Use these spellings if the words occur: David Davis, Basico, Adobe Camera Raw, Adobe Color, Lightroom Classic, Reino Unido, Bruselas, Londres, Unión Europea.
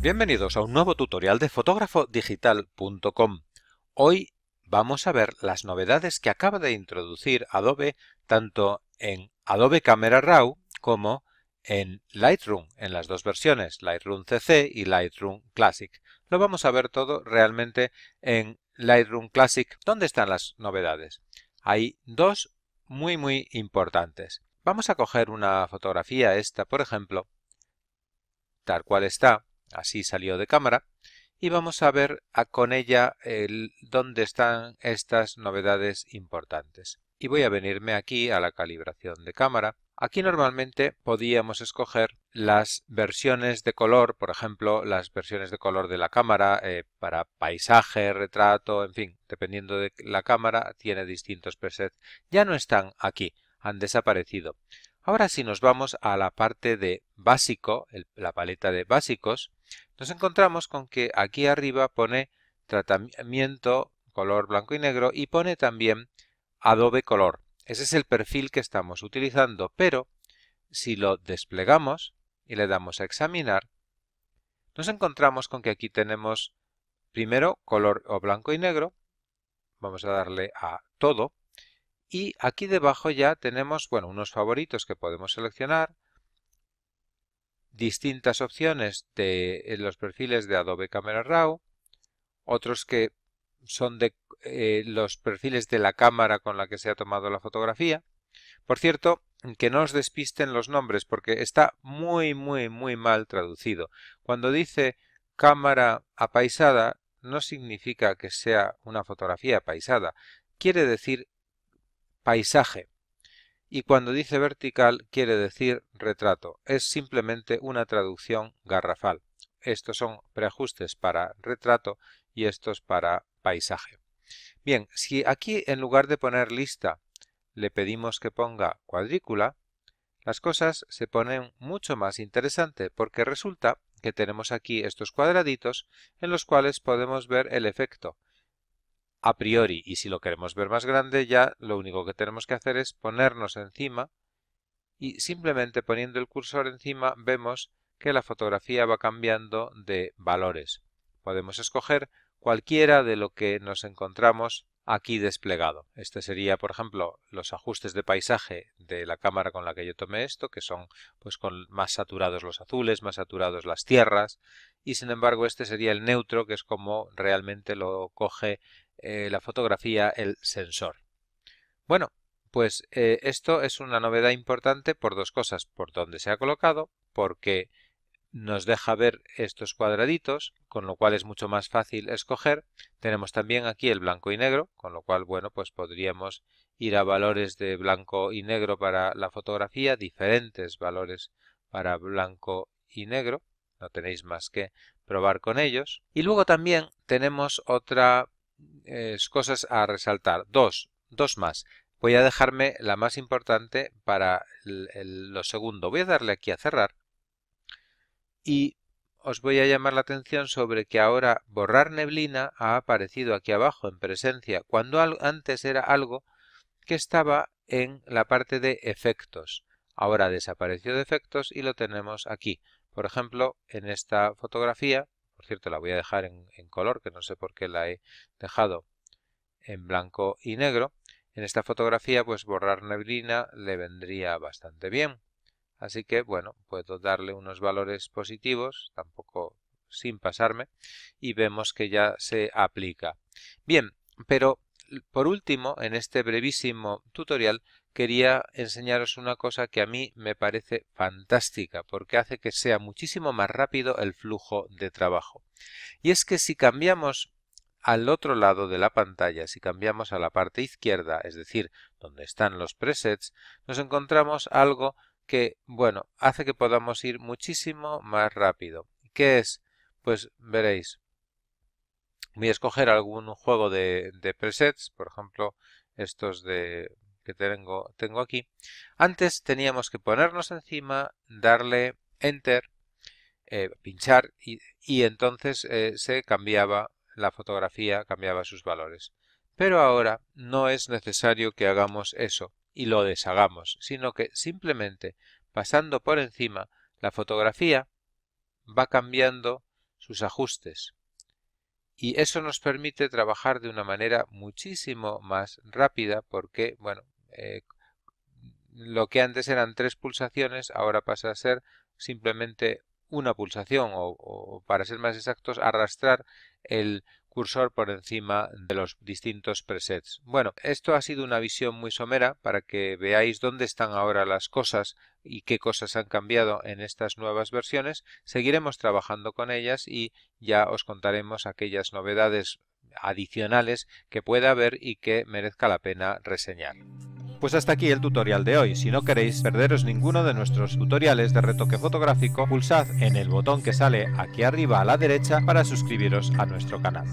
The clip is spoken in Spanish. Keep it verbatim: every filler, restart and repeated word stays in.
Bienvenidos a un nuevo tutorial de fotógrafo digital punto com. Hoy vamos a ver las novedades que acaba de introducir Adobe tanto en Adobe Camera Raw como en Lightroom, en las dos versiones, Lightroom C C y Lightroom Classic. Lo vamos a ver todo realmente en Lightroom Classic. ¿Dónde están las novedades? Hay dos muy muy importantes. Vamos a coger una fotografía, esta por ejemplo, tal cual está. Así salió de cámara y vamos a ver a, con ella el, dónde están estas novedades importantes. Y voy a venirme aquí a la calibración de cámara. Aquí normalmente podíamos escoger las versiones de color, por ejemplo, las versiones de color de la cámara eh, para paisaje, retrato, en fin, dependiendo de la cámara tiene distintos presets. Ya no están aquí, han desaparecido. Ahora si nos vamos a la parte de básico, el, la paleta de básicos, nos encontramos con que aquí arriba pone tratamiento, color blanco y negro y pone también Adobe Color. Ese es el perfil que estamos utilizando, pero si lo desplegamos y le damos a examinar, nos encontramos con que aquí tenemos primero color o blanco y negro, vamos a darle a todo. Y aquí debajo ya tenemos, bueno, unos favoritos que podemos seleccionar, distintas opciones de los perfiles de Adobe Camera Raw, otros que son de eh, los perfiles de la cámara con la que se ha tomado la fotografía. Por cierto, que no os despisten los nombres porque está muy, muy, muy mal traducido. Cuando dice cámara apaisada no significa que sea una fotografía apaisada, quiere decir paisaje, y cuando dice vertical quiere decir retrato. Es simplemente una traducción garrafal. Estos son preajustes para retrato y estos para paisaje. Bien, si aquí en lugar de poner lista le pedimos que ponga cuadrícula, las cosas se ponen mucho más interesantes porque resulta que tenemos aquí estos cuadraditos en los cuales podemos ver el efecto a priori, y si lo queremos ver más grande ya lo único que tenemos que hacer es ponernos encima y simplemente poniendo el cursor encima vemos que la fotografía va cambiando de valores. Podemos escoger cualquiera de lo que nos encontramos aquí desplegado. Este sería, por ejemplo, los ajustes de paisaje de la cámara con la que yo tomé esto, que son pues con más saturados los azules, más saturados las tierras, y sin embargo este sería el neutro, que es como realmente lo coge eh, la fotografía, el sensor. Bueno, pues eh, esto es una novedad importante por dos cosas, por dónde se ha colocado, porque nos deja ver estos cuadraditos, con lo cual es mucho más fácil escoger. Tenemos también aquí el blanco y negro, con lo cual, bueno, pues podríamos ir a valores de blanco y negro para la fotografía, diferentes valores para blanco y negro. No tenéis más que probar con ellos. Y luego también tenemos otras eh, cosas a resaltar. Dos, dos más. Voy a dejarme la más importante para el, el, lo segundo. Voy a darle aquí a cerrar. Y os voy a llamar la atención sobre que ahora borrar neblina ha aparecido aquí abajo en presencia, cuando antes era algo que estaba en la parte de efectos. Ahora desapareció de efectos y lo tenemos aquí. Por ejemplo, en esta fotografía, por cierto la voy a dejar en, en color, que no sé por qué la he dejado en blanco y negro. En esta fotografía pues borrar neblina le vendría bastante bien. Así que, bueno, puedo darle unos valores positivos, tampoco sin pasarme, y vemos que ya se aplica. Bien, pero por último, en este brevísimo tutorial, quería enseñaros una cosa que a mí me parece fantástica, porque hace que sea muchísimo más rápido el flujo de trabajo. Y es que si cambiamos al otro lado de la pantalla, si cambiamos a la parte izquierda, es decir, donde están los presets, nos encontramos algo que, bueno, hace que podamos ir muchísimo más rápido. ¿Qué es? Pues veréis. Voy a escoger algún juego de, de presets, por ejemplo, estos de que tengo, tengo aquí. Antes teníamos que ponernos encima, darle Enter, eh, pinchar y, y entonces eh, se cambiaba la fotografía, cambiaba sus valores. Pero ahora no es necesario que hagamos eso y lo deshagamos, sino que simplemente pasando por encima la fotografía va cambiando sus ajustes. Y eso nos permite trabajar de una manera muchísimo más rápida porque, bueno, eh, lo que antes eran tres pulsaciones ahora pasa a ser simplemente una pulsación o, o para ser más exactos, arrastrar el cursor por encima de los distintos presets. Bueno, esto ha sido una visión muy somera para que veáis dónde están ahora las cosas y qué cosas han cambiado en estas nuevas versiones. Seguiremos trabajando con ellas y ya os contaremos aquellas novedades adicionales que pueda haber y que merezca la pena reseñar. Pues hasta aquí el tutorial de hoy. Si no queréis perderos ninguno de nuestros tutoriales de retoque fotográfico, pulsad en el botón que sale aquí arriba a la derecha para suscribiros a nuestro canal.